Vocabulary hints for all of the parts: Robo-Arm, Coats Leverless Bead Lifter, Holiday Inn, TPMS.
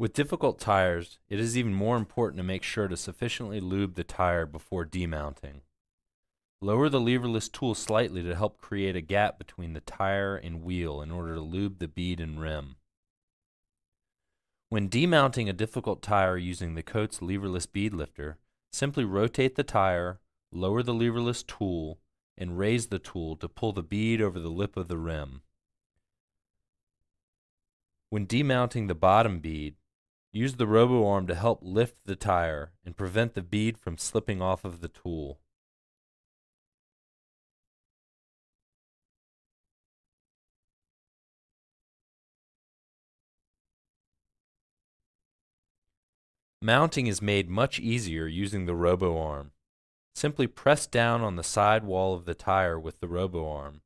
With difficult tires, it is even more important to make sure to sufficiently lube the tire before demounting. Lower the leverless tool slightly to help create a gap between the tire and wheel in order to lube the bead and rim. When demounting a difficult tire using the Coats Leverless Bead Lifter, simply rotate the tire, lower the leverless tool, and raise the tool to pull the bead over the lip of the rim. When demounting the bottom bead, use the Robo-Arm to help lift the tire and prevent the bead from slipping off of the tool. Mounting is made much easier using the Robo-Arm. Simply press down on the side wall of the tire with the Robo-Arm,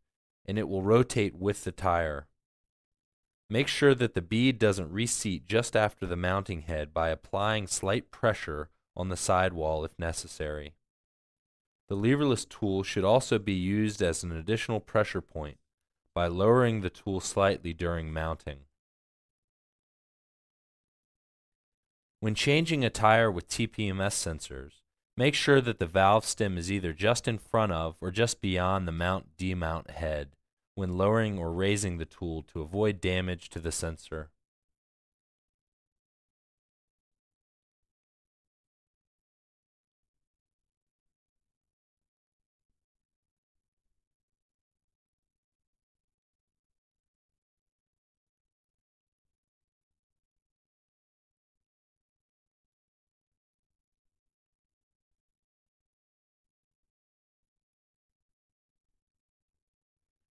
and it will rotate with the tire. Make sure that the bead doesn't reseat just after the mounting head by applying slight pressure on the side wall if necessary. The leverless tool should also be used as an additional pressure point by lowering the tool slightly during mounting. When changing a tire with TPMS sensors, make sure that the valve stem is either just in front of or just beyond the mount-demount head when lowering or raising the tool to avoid damage to the sensor.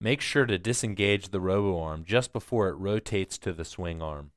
Make sure to disengage the Robo-Arm just before it rotates to the swing arm.